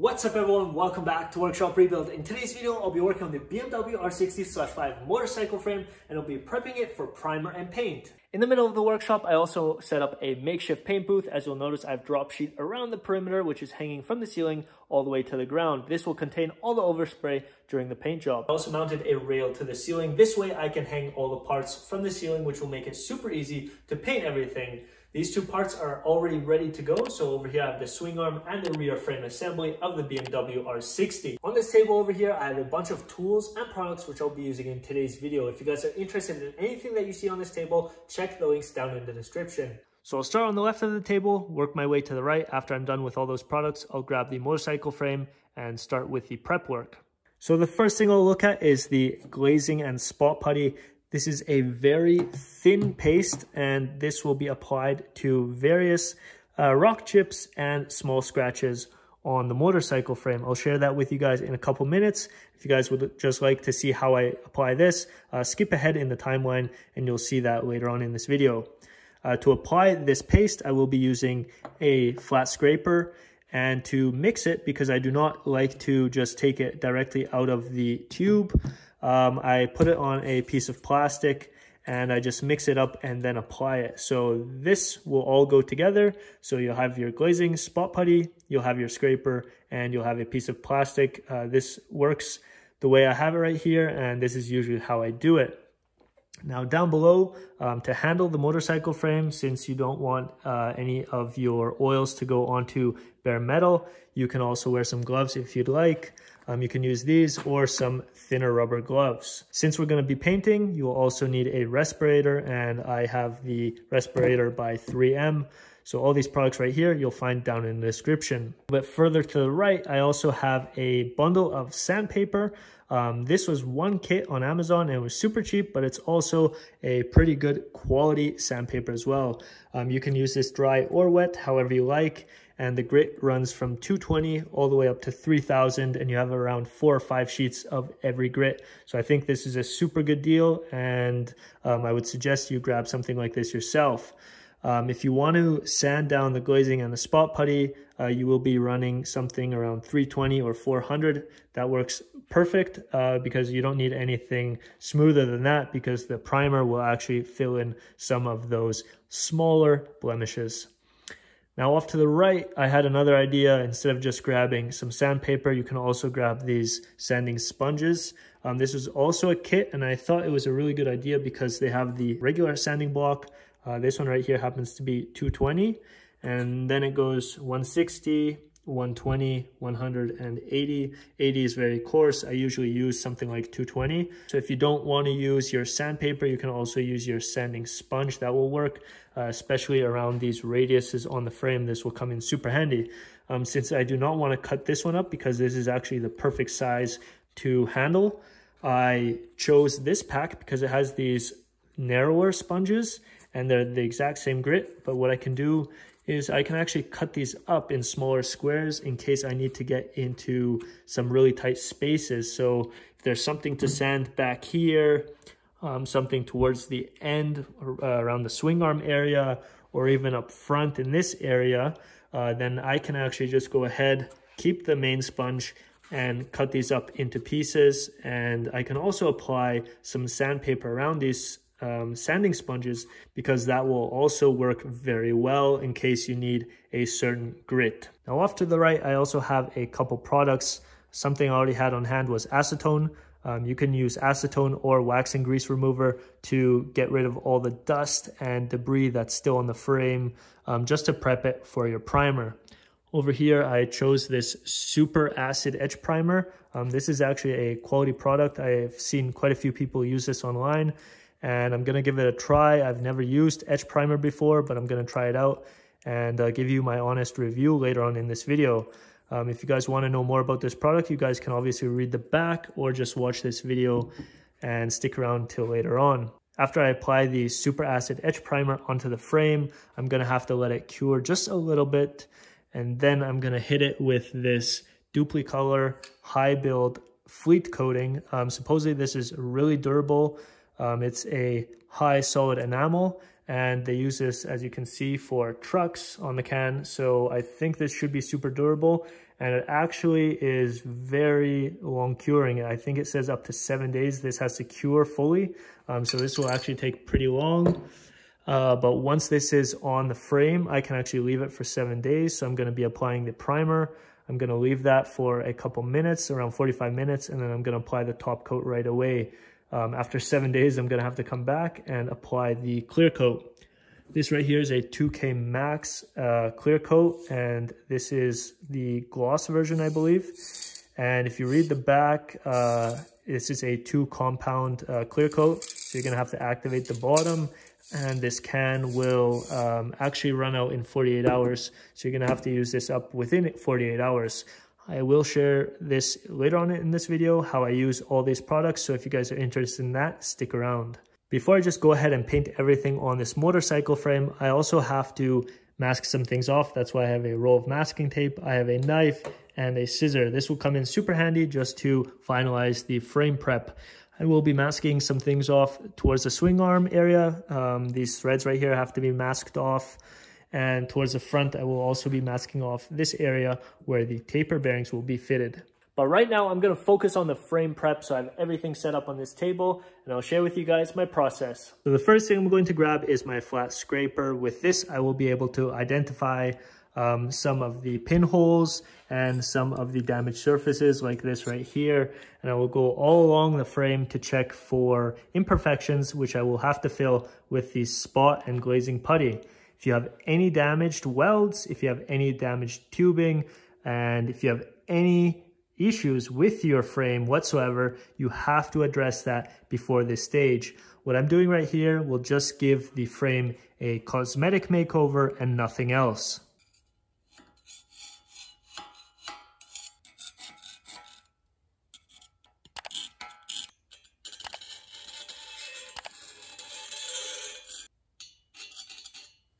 What's up everyone, welcome back to Workshop Rebuild. In today's video, I'll be working on the BMW R60/5 motorcycle frame and I'll be prepping it for primer and paint. In the middle of the workshop, I also set up a makeshift paint booth. As you'll notice, I've drop sheet around the perimeter, which is hanging from the ceiling all the way to the ground. This will contain all the overspray during the paint job. I also mounted a rail to the ceiling. This way I can hang all the parts from the ceiling, which will make it super easy to paint everything. These two parts are already ready to go. So over here, I have the swing arm and the rear frame assembly of the BMW R60. On this table over here, I have a bunch of tools and products which I'll be using in today's video. If you guys are interested in anything that you see on this table, check the links down in the description. So I'll start on the left of the table, work my way to the right. After I'm done with all those products, I'll grab the motorcycle frame and start with the prep work. So the first thing I'll look at is the glazing and spot putty. This is a very thin paste and this will be applied to various rock chips and small scratches on the motorcycle frame. I'll share that with you guys in a couple minutes. If you guys would just like to see how I apply this, skip ahead in the timeline and you'll see that later on in this video. To apply this paste, I will be using a flat scraper, and to mix it, because I do not like to just take it directly out of the tube, I put it on a piece of plastic and I just mix it up and then apply it. So this will all go together. So you'll have your glazing spot putty, you'll have your scraper, and you'll have a piece of plastic. This works the way I have it right here, and this is usually how I do it. Now down below, to handle the motorcycle frame, since you don't want any of your oils to go onto bare metal, you can also wear some gloves if you'd like. You can use these or some thinner rubber gloves. Since we're going to be painting, you'll also need a respirator, and I have the respirator by 3M. So all these products right here, you'll find down in the description. But further to the right, I also have a bundle of sandpaper. This was one kit on Amazon and it was super cheap, but it's also a pretty good quality sandpaper as well. You can use this dry or wet, however you like. And the grit runs from 220 all the way up to 3000, and you have around 4 or 5 sheets of every grit. So I think this is a super good deal, and I would suggest you grab something like this yourself. If you want to sand down the glazing and the spot putty, you will be running something around 320 or 400. That works perfect because you don't need anything smoother than that, because the primer will actually fill in some of those smaller blemishes. Now off to the right, I had another idea. Instead of just grabbing some sandpaper, you can also grab these sanding sponges. This was also a kit, and I thought it was a really good idea because they have the regular sanding block. This one right here happens to be 220, and then it goes 160, 120, 180. 80 is very coarse. I usually use something like 220. So if you don't want to use your sandpaper, you can also use your sanding sponge. That will work, especially around these radiuses on the frame. This will come in super handy. Since I do not want to cut this one up because this is actually the perfect size to handle, I chose this pack because it has these narrower sponges and they're the exact same grit. But what I can do is I can actually cut these up in smaller squares in case I need to get into some really tight spaces. So if there's something to sand back here, something towards the end or, around the swing arm area, or even up front in this area, then I can actually just go ahead, keep the main sponge, and cut these up into pieces. And I can also apply some sandpaper around these sanding sponges, because that will also work very well in case you need a certain grit. Now off to the right, I also have a couple products. Something I already had on hand was acetone. You can use acetone or wax and grease remover to get rid of all the dust and debris that's still on the frame, just to prep it for your primer. Over here, I chose this super acid etch primer. This is actually a quality product. I've seen quite a few people use this online, and I'm going to give it a try. I've never used etch primer before, but I'm going to try it out and give you my honest review later on in this video. If you guys want to know more about this product, you guys can obviously read the back or just watch this video and stick around till later on. After I apply the super acid etch primer onto the frame, I'm going to have to let it cure just a little bit. And then I'm going to hit it with this DupliColor high build fleet coating. Supposedly this is really durable. It's a high solid enamel, and they use this, as you can see, for trucks on the can. So I think this should be super durable, and it actually is very long curing. I think it says up to 7 days this has to cure fully. So this will actually take pretty long. But once this is on the frame, I can actually leave it for 7 days. So I'm gonna be applying the primer. I'm gonna leave that for a couple minutes, around 45 minutes, and then I'm gonna apply the top coat right away. After 7 days, I'm gonna have to come back and apply the clear coat. This right here is a 2K Max clear coat, and this is the gloss version, I believe. And if you read the back, this is a 2 compound clear coat. So you're gonna have to activate the bottom, and this can will actually run out in 48 hours. So you're gonna have to use this up within 48 hours. I will share this later on in this video, how I use all these products. So if you guys are interested in that, stick around. Before I just go ahead and paint everything on this motorcycle frame, I also have to mask some things off. That's why I have a roll of masking tape, I have a knife, and a scissor. This will come in super handy just to finalize the frame prep. I will be masking some things off towards the swing arm area. These threads right here have to be masked off. And towards the front, I will also be masking off this area where the taper bearings will be fitted. But right now I'm gonna focus on the frame prep, so I have everything set up on this table and I'll share with you guys my process. So the first thing I'm going to grab is my flat scraper. With this, I will be able to identify some of the pinholes and some of the damaged surfaces like this right here. And I will go all along the frame to check for imperfections, which I will have to fill with the spot and glazing putty. If you have any damaged welds, if you have any damaged tubing, and if you have any issues with your frame whatsoever, you have to address that before this stage. What I'm doing right here will just give the frame a cosmetic makeover and nothing else.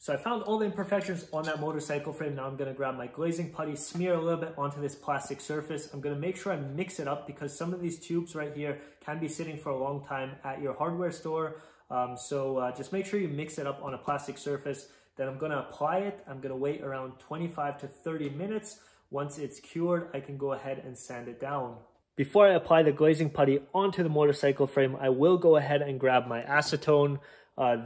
So I found all the imperfections on that motorcycle frame. Now I'm gonna grab my glazing putty, smear a little bit onto this plastic surface. I'm gonna make sure I mix it up because some of these tubes right here can be sitting for a long time at your hardware store. Just make sure you mix it up on a plastic surface. Then I'm gonna apply it. I'm gonna wait around 25 to 30 minutes. Once it's cured, I can go ahead and sand it down. Before I apply the glazing putty onto the motorcycle frame, I will go ahead and grab my acetone.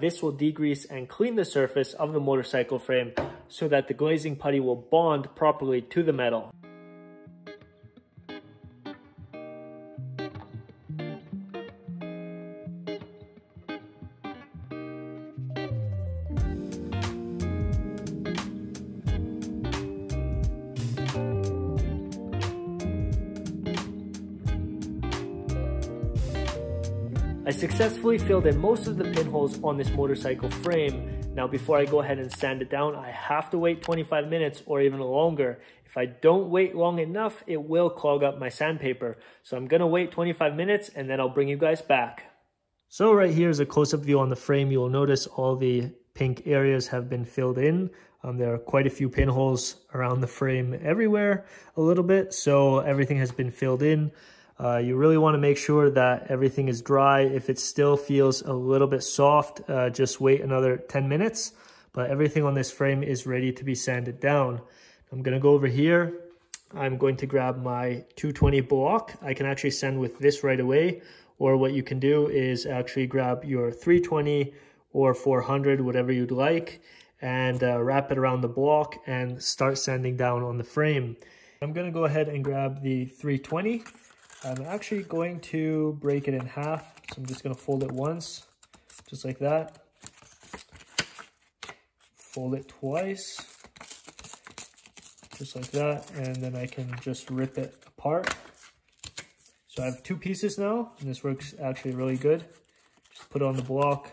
This will degrease and clean the surface of the motorcycle frame so that the glazing putty will bond properly to the metal. I successfully filled in most of the pinholes on this motorcycle frame. Now before I go ahead and sand it down, I have to wait 25 minutes or even longer. If I don't wait long enough, it will clog up my sandpaper. So I'm gonna wait 25 minutes and then I'll bring you guys back. So right here is a close-up view on the frame. You'll notice all the pink areas have been filled in. There are quite a few pinholes around the frame everywhere a little bit. So everything has been filled in. You really want to make sure that everything is dry. If it still feels a little bit soft, just wait another 10 minutes. But everything on this frame is ready to be sanded down. I'm going to go over here. I'm going to grab my 220 block. I can actually sand with this right away. Or what you can do is actually grab your 320 or 400, whatever you'd like, and wrap it around the block and start sanding down on the frame. I'm going to go ahead and grab the 320. I'm actually going to break it in half, so I'm just going to fold it once, just like that. Fold it twice, just like that, and then I can just rip it apart. So I have 2 pieces now, and this works actually really good. Just put it on the block,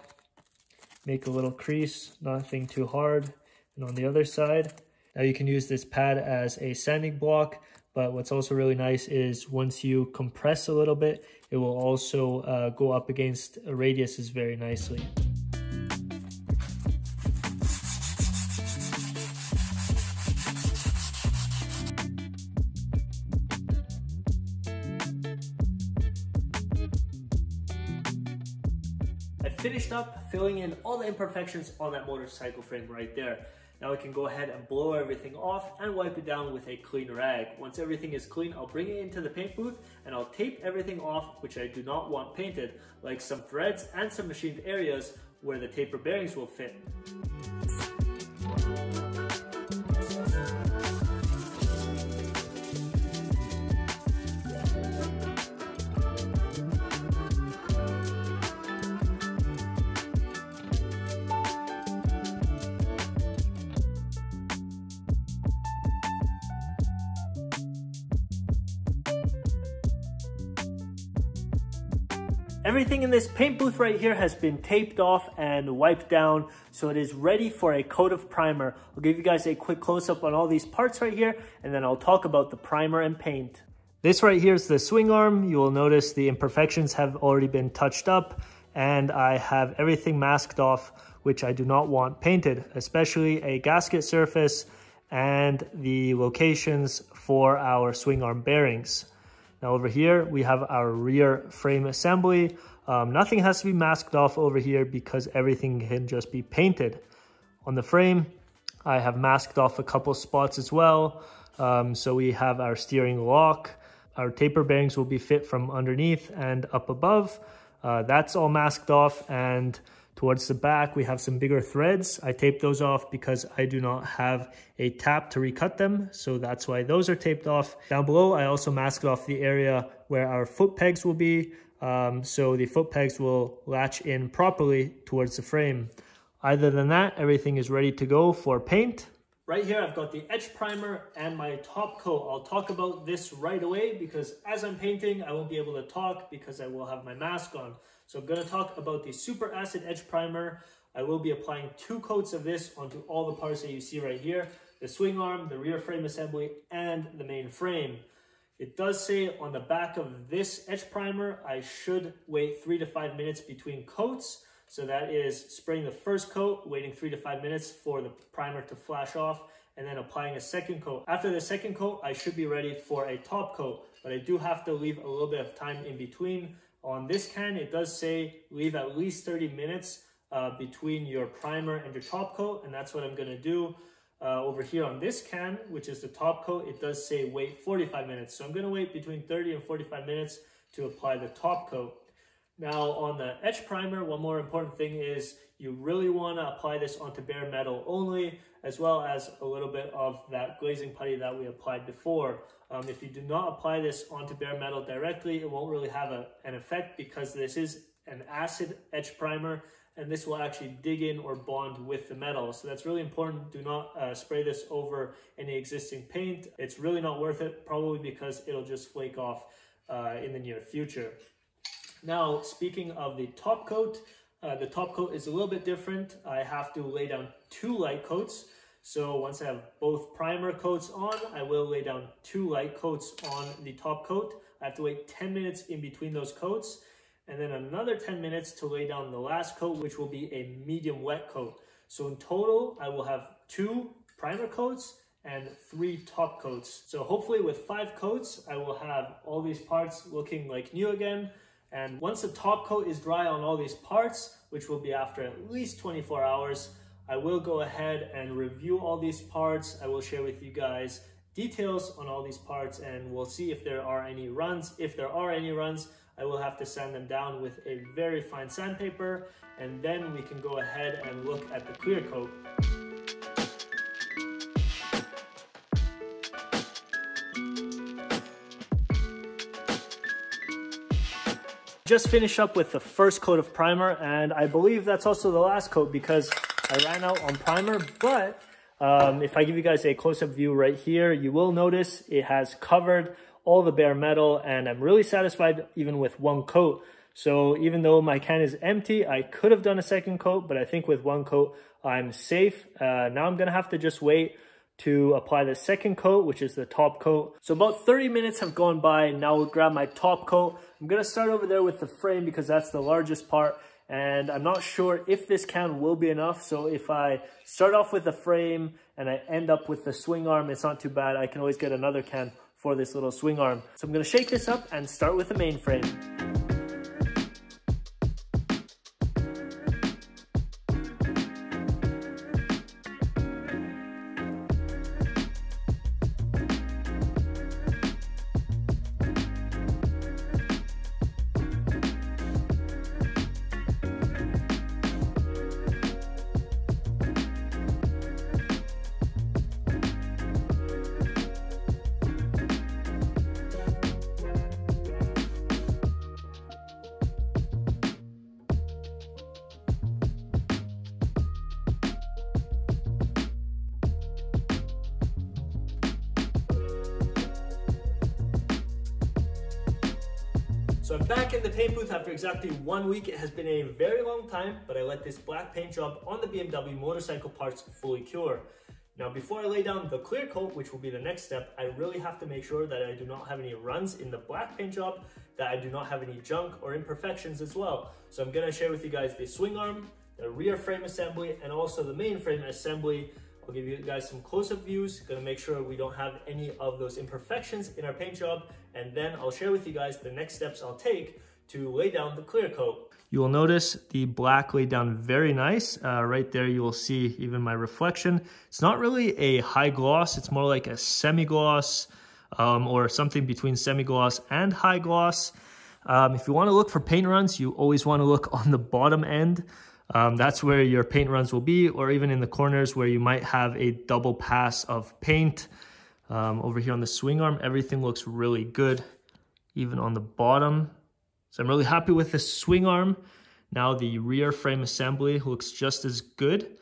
make a little crease, nothing too hard, and on the other side. Now you can use this pad as a sanding block. But what's also really nice is once you compress a little bit, it will also go up against radiuses very nicely. I finished up filling in all the imperfections on that motorcycle frame right there. Now I can go ahead and blow everything off and wipe it down with a clean rag. Once everything is clean, I'll bring it into the paint booth and I'll tape everything off which I do not want painted, like some threads and some machined areas where the taper bearings will fit. Everything in this paint booth right here has been taped off and wiped down, so it is ready for a coat of primer. I'll give you guys a quick close-up on all these parts right here, and then I'll talk about the primer and paint. This right here is the swing arm. You will notice the imperfections have already been touched up, and I have everything masked off, which I do not want painted, especially a gasket surface and the locations for our swing arm bearings. Now over here, we have our rear frame assembly. Nothing has to be masked off over here because everything can just be painted. On the frame, I have masked off a couple spots as well. So we have our steering lock. Our taper bearings will be fit from underneath and up above. That's all masked off. And towards the back, we have some bigger threads. I taped those off because I do not have a tap to recut them, so that's why those are taped off. Down below, I also masked off the area where our foot pegs will be, so the foot pegs will latch in properly towards the frame. Other than that, everything is ready to go for paint. Right here, I've got the etch primer and my top coat. I'll talk about this right away because as I'm painting, I won't be able to talk because I will have my mask on. So I'm going to talk about the Super Acid Etch Primer. I will be applying 2 coats of this onto all the parts that you see right here: the swing arm, the rear frame assembly, and the main frame. It does say on the back of this etch primer, I should wait 3 to 5 minutes between coats. So that is spraying the first coat, waiting 3 to 5 minutes for the primer to flash off, and then applying a second coat. After the second coat, I should be ready for a top coat, but I do have to leave a little bit of time in between. On this can, it does say leave at least 30 minutes between your primer and your top coat, and that's what I'm gonna do. Over here on this can, which is the top coat, it does say wait 45 minutes. So I'm gonna wait between 30 and 45 minutes to apply the top coat. Now on the etch primer, one more important thing is you really want to apply this onto bare metal only, as well as a little bit of that glazing putty that we applied before. If you do not apply this onto bare metal directly, it won't really have an effect because this is an acid etch primer and this will actually dig in or bond with the metal. So that's really important. Do not spray this over any existing paint. It's really not worth it, probably because it'll just flake off in the near future. Now, speaking of the top coat is a little bit different. I have to lay down 2 light coats. So once I have both primer coats on, I will lay down 2 light coats on the top coat. I have to wait 10 minutes in between those coats, and then another 10 minutes to lay down the last coat, which will be a medium wet coat. So in total, I will have 2 primer coats and 3 top coats. So hopefully with 5 coats, I will have all these parts looking like new again. And once the top coat is dry on all these parts, which will be after at least 24 hours, I will go ahead and review all these parts. I will share with you guys details on all these parts and we'll see if there are any runs. If there are any runs, I will have to sand them down with a very fine sandpaper, and then we can go ahead and look at the clear coat. Just finished up with the first coat of primer, and I believe that's also the last coat because I ran out on primer. But if I give you guys a close-up view right here, you will notice it has covered all the bare metal, and I'm really satisfied even with 1 coat. So even though my can is empty, I could have done a second coat, but I think with 1 coat I'm safe. Now I'm gonna have to just wait to apply the second coat, which is the top coat. So about 30 minutes have gone by. Now we'll grab my top coat. I'm gonna start over there with the frame because that's the largest part, and I'm not sure if this can will be enough. So if I start off with the frame and I end up with the swing arm, it's not too bad. I can always get another can for this little swing arm. So I'm gonna shake this up and start with the main frame. So I'm back in the paint booth after exactly 1 week. It has been a very long time, but I let this black paint job on the BMW motorcycle parts fully cure. Now, before I lay down the clear coat, which will be the next step, I really have to make sure that I do not have any runs in the black paint job, that I do not have any junk or imperfections as well. So I'm gonna share with you guys the swing arm, the rear frame assembly, and also the main frame assembly. I'll give you guys some close-up views, gonna make sure we don't have any of those imperfections in our paint job, and then I'll share with you guys the next steps I'll take to lay down the clear coat. You will notice the black laid down very nice. Right there you will see even my reflection. It's not really a high gloss, it's more like a semi-gloss or something between semi-gloss and high gloss. If you wanna look for paint runs, you always wanna look on the bottom end. That's where your paint runs will be, or even in the corners where you might have a double pass of paint. Over here on the swing arm, everything looks really good, even on the bottom. So I'm really happy with the swing arm. Now the rear frame assembly looks just as good.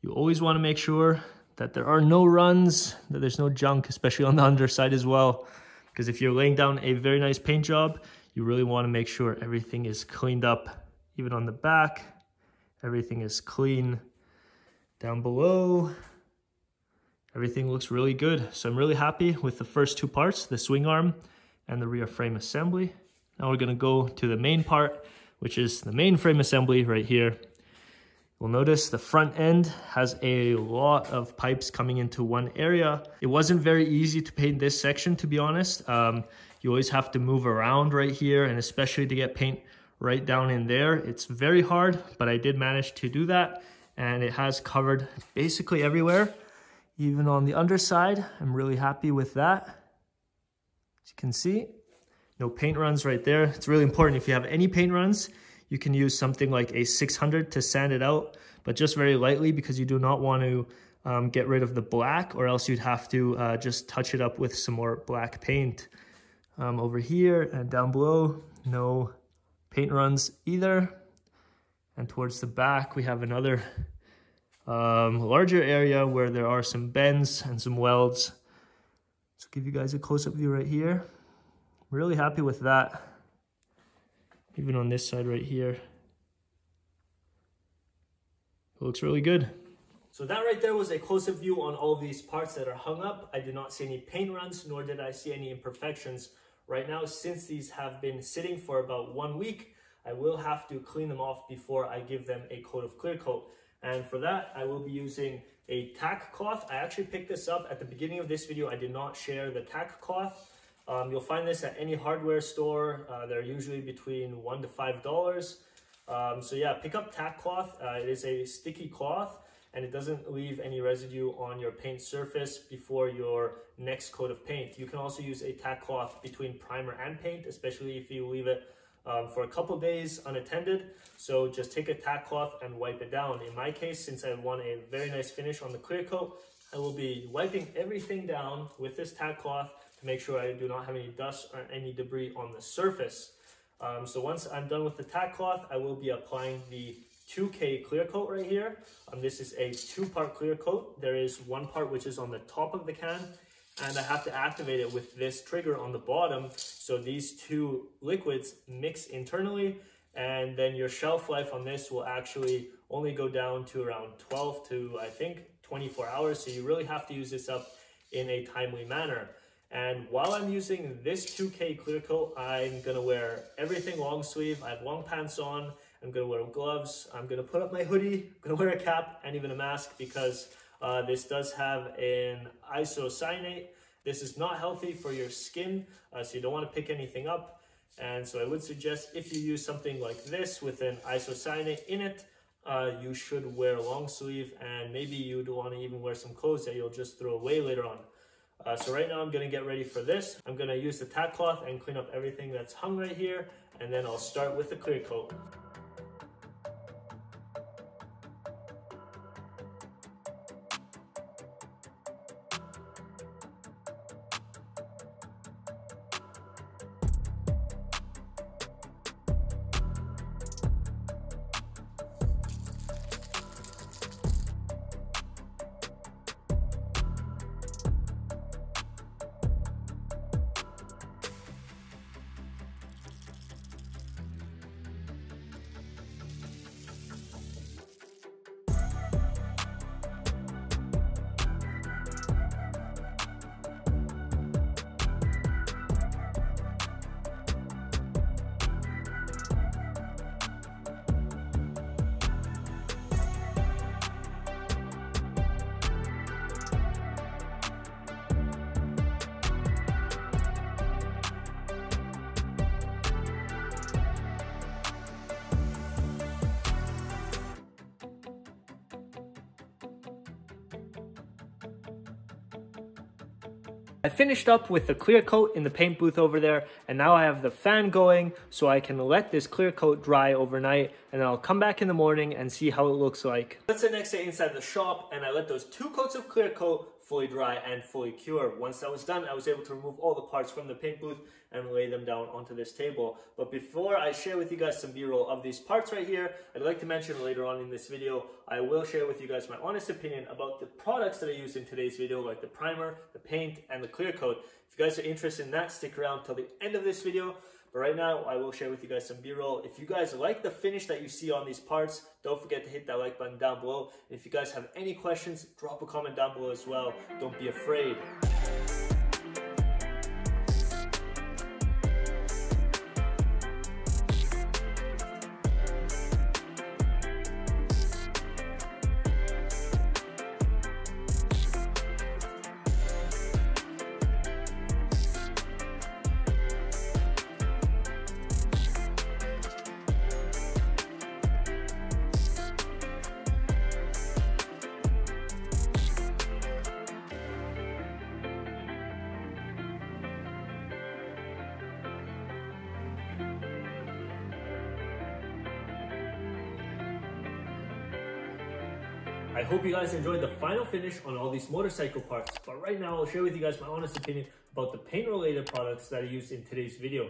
You always want to make sure that there are no runs, that there's no junk, especially on the underside as well. Because if you're laying down a very nice paint job, you really want to make sure everything is cleaned up, even on the back. Everything is clean down below. Everything looks really good. So I'm really happy with the first two parts, the swing arm and the rear frame assembly. Now we're gonna go to the main part, which is the main frame assembly right here. You'll notice the front end has a lot of pipes coming into one area. It wasn't very easy to paint this section, to be honest. You always have to move around right here, and especially to get paint right down in there. It's very hard, but I did manage to do that, and it has covered basically everywhere, even on the underside. I'm really happy with that. As you can see, no paint runs right there. It's really important. If you have any paint runs, you can use something like a 600 to sand it out, but just very lightly, because you do not want to get rid of the black, or else you'd have to just touch it up with some more black paint. Over here and down below, no paint runs either. And towards the back we have another larger area where there are some bends and some welds. So give you guys a close-up view right here. Really happy with that. Even on this side right here, it looks really good. So that right there was a close-up view on all these parts that are hung up. I did not see any paint runs, nor did I see any imperfections. Right now, since these have been sitting for about 1 week, I will have to clean them off before I give them a coat of clear coat. And for that, I will be using a tack cloth. I actually picked this up at the beginning of this video. I did not share the tack cloth. You'll find this at any hardware store. They're usually between $1 to $5. So yeah, pick up tack cloth. It is a sticky cloth, and it doesn't leave any residue on your paint surface before your next coat of paint. You can also use a tack cloth between primer and paint, especially if you leave it for a couple days unattended. So just take a tack cloth and wipe it down. In my case, since I want a very nice finish on the clear coat, I will be wiping everything down with this tack cloth to make sure I do not have any dust or any debris on the surface. So once I'm done with the tack cloth, I will be applying the 2K clear coat right here. This is a two-part clear coat. There is one part which is on the top of the can, and I have to activate it with this trigger on the bottom, so these two liquids mix internally, and then your shelf life on this will actually only go down to around 12 to, I think, 24 hours, so you really have to use this up in a timely manner. And while I'm using this 2K clear coat, I'm gonna wear everything long sleeve. I have long pants on, I'm gonna wear gloves, I'm gonna put up my hoodie, I'm gonna wear a cap and even a mask, because this does have an isocyanate. This is not healthy for your skin, so you don't wanna pick anything up. And so I would suggest if you use something like this with an isocyanate in it, you should wear long sleeve, and maybe you'd wanna even wear some clothes that you'll just throw away later on. So right now I'm gonna get ready for this. I'm gonna use the tack cloth and clean up everything that's hung right here, and then I'll start with the clear coat. I finished up with the clear coat in the paint booth over there, and now I have the fan going so I can let this clear coat dry overnight, and then I'll come back in the morning and see how it looks like. That's the next day inside the shop, and I let those two coats of clear coat fully dry and fully cure. Once that was done, I was able to remove all the parts from the paint booth and lay them down onto this table. But before I share with you guys some B-roll of these parts right here, I'd like to mention later on in this video, I will share with you guys my honest opinion about the products that I used in today's video, like the primer, the paint, and the clear coat. If you guys are interested in that, stick around till the end of this video. But right now, I will share with you guys some B-roll. If you guys like the finish that you see on these parts, don't forget to hit that like button down below. If you guys have any questions, drop a comment down below as well. Don't be afraid. I hope you guys enjoyed the final finish on all these motorcycle parts, but right now I'll share with you guys my honest opinion about the paint related products that I used in today's video.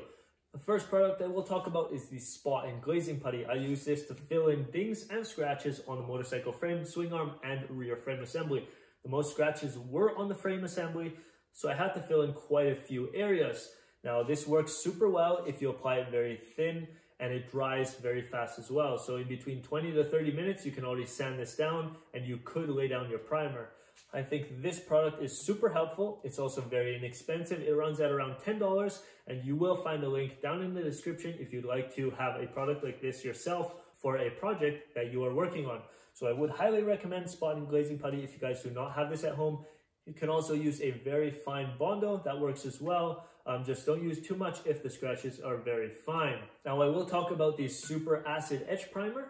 The first product that we'll talk about is the spot and glazing putty. I use this to fill in dings and scratches on the motorcycle frame, swing arm, and rear frame assembly. The most scratches were on the frame assembly, so I had to fill in quite a few areas. Now this works super well if you apply it very thin, and it dries very fast as well. So in between 20 to 30 minutes, you can already sand this down and you could lay down your primer. I think this product is super helpful. It's also very inexpensive. It runs at around $10, and you will find a link down in the description if you'd like to have a product like this yourself for a project that you are working on. So I would highly recommend spot and glazing putty if you guys do not have this at home. You can also use a very fine Bondo, that works as well. Just don't use too much if the scratches are very fine. Now I will talk about the Super Acid Etch Primer.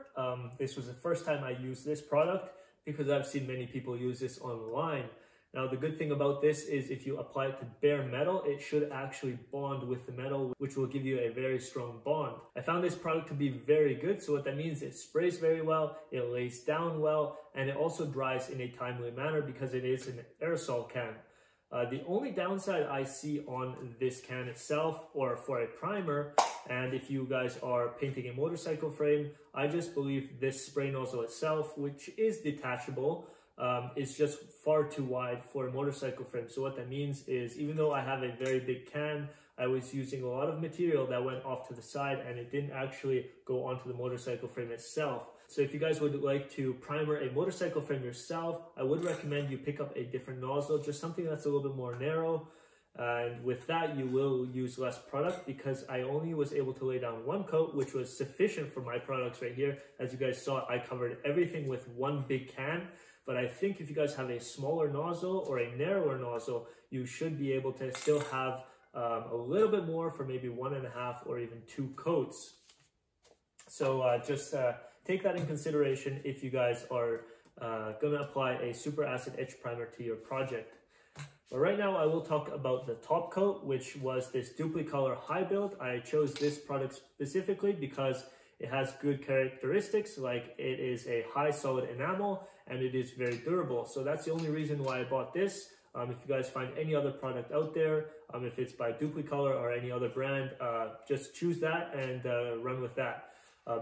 This was the first time I used this product because I've seen many people use this online. Now the good thing about this is if you apply it to bare metal, it should actually bond with the metal, which will give you a very strong bond. I found this product to be very good. So what that means, it sprays very well, it lays down well, and it also dries in a timely manner because it is an aerosol can. The only downside I see on this can itself, or for a primer, and if you guys are painting a motorcycle frame, I just believe this spray nozzle itself, which is detachable, is just far too wide for a motorcycle frame. So what that means is, even though I have a very big can, I was using a lot of material that went off to the side and it didn't actually go onto the motorcycle frame itself. So if you guys would like to primer a motorcycle frame yourself, I would recommend you pick up a different nozzle, just something that's a little bit more narrow. And with that, you will use less product because I only was able to lay down one coat, which was sufficient for my products right here. As you guys saw, I covered everything with one big can. But I think if you guys have a smaller nozzle or a narrower nozzle, you should be able to still have a little bit more for maybe 1.5 or even 2 coats. So take that in consideration if you guys are going to apply a Super Acid Etch Primer to your project. But right now I will talk about the top coat, which was this DupliColor High Build. I chose this product specifically because it has good characteristics, like it is a high solid enamel and it is very durable. So that's the only reason why I bought this. If you guys find any other product out there, if it's by DupliColor or any other brand, just choose that and run with that.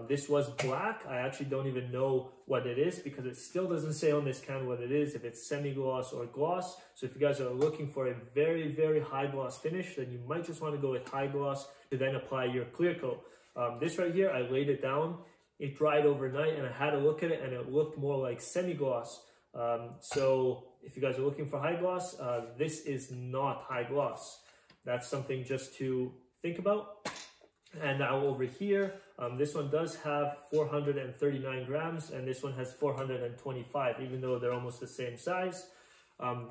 This was black. I actually don't even know what it is because it still doesn't say on this can what it is, if it's semi-gloss or gloss. So if you guys are looking for a very, very high gloss finish, then you might just want to go with high gloss to then apply your clear coat. This right here, I laid it down. It dried overnight and I had a look at it and it looked more like semi-gloss. So if you guys are looking for high gloss, this is not high gloss. That's something just to think about. And now over here, this one does have 439 grams and this one has 425, even though they're almost the same size.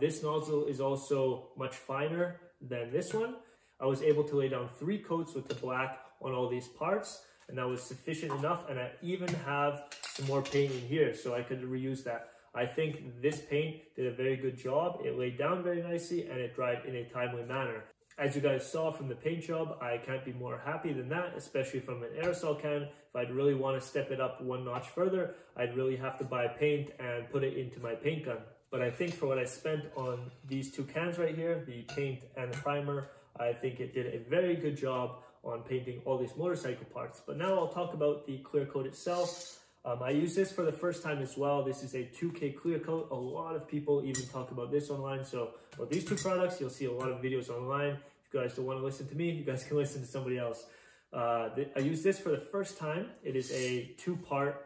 This nozzle is also much finer than this one. I was able to lay down 3 coats with the black on all these parts, and that was sufficient enough, and I even have some more paint in here, so I could reuse that. I think this paint did a very good job. It laid down very nicely and it dried in a timely manner. As you guys saw from the paint job, I can't be more happy than that, especially from an aerosol can. If I'd really want to step it up one notch further, I'd really have to buy paint and put it into my paint gun. But I think for what I spent on these two cans right here, the paint and the primer, I think it did a very good job on painting all these motorcycle parts. But now I'll talk about the clear coat itself. I used this for the first time as well. This is a 2K clear coat. A lot of people even talk about this online. So with these two products, you'll see a lot of videos online. If you guys don't want to listen to me, you guys can listen to somebody else. I used this for the first time. It is a two-part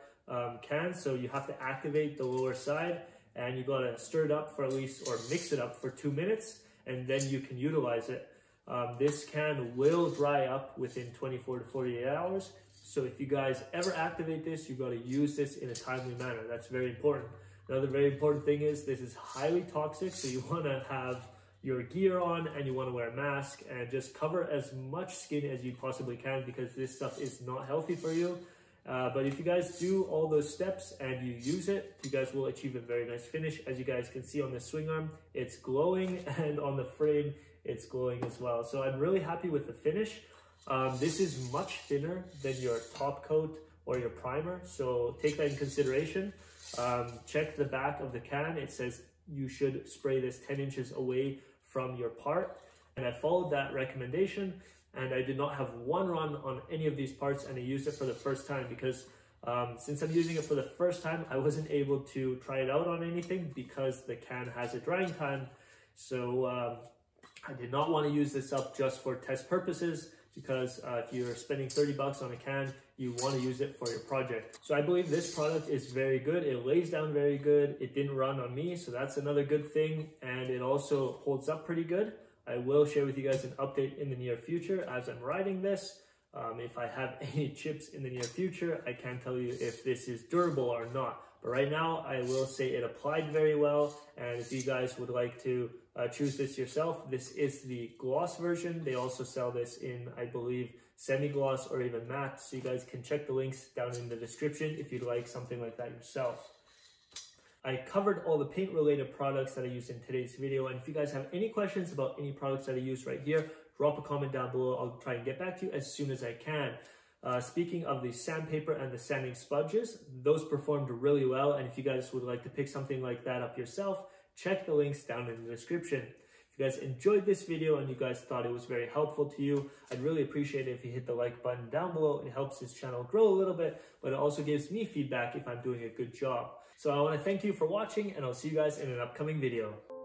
can, so you have to activate the lower side and you gotta stir it up for at least, or mix it up for 2 minutes, and then you can utilize it. This can will dry up within 24 to 48 hours. So if you guys ever activate this, you got to use this in a timely manner. That's very important. Another very important thing is this is highly toxic. So you want to have your gear on and you want to wear a mask and just cover as much skin as you possibly can, because this stuff is not healthy for you. But if you guys do all those steps and you use it, you guys will achieve a very nice finish. As you guys can see on the swing arm, it's glowing, and on the frame, it's glowing as well. So I'm really happy with the finish. This is much thinner than your top coat or your primer, so take that in consideration. Check the back of the can. It says you should spray this 10 inches away from your part, and I followed that recommendation, and I did not have one run on any of these parts, and I used it for the first time because since I'm using it for the first time, I wasn't able to try it out on anything because the can has a drying time. So I did not want to use this up just for test purposes, because if you're spending 30 bucks on a can, you want to use it for your project. So I believe this product is very good. It lays down very good. It didn't run on me, so that's another good thing. And it also holds up pretty good. I will share with you guys an update in the near future as I'm riding this. If I have any chips in the near future, I can't tell you if this is durable or not. But right now, I will say it applied very well. And if you guys would like to choose this yourself, this is the gloss version. They also sell this in, I believe, semi-gloss or even matte. So you guys can check the links down in the description if you'd like something like that yourself. I covered all the paint related products that I used in today's video. And if you guys have any questions about any products that I use right here, drop a comment down below. I'll try and get back to you as soon as I can. Speaking of the sandpaper and the sanding sponges, those performed really well. And if you guys would like to pick something like that up yourself, check the links down in the description. If you guys enjoyed this video and you guys thought it was very helpful to you, I'd really appreciate it if you hit the like button down below. It helps this channel grow a little bit, but it also gives me feedback if I'm doing a good job. So I want to thank you for watching, and I'll see you guys in an upcoming video.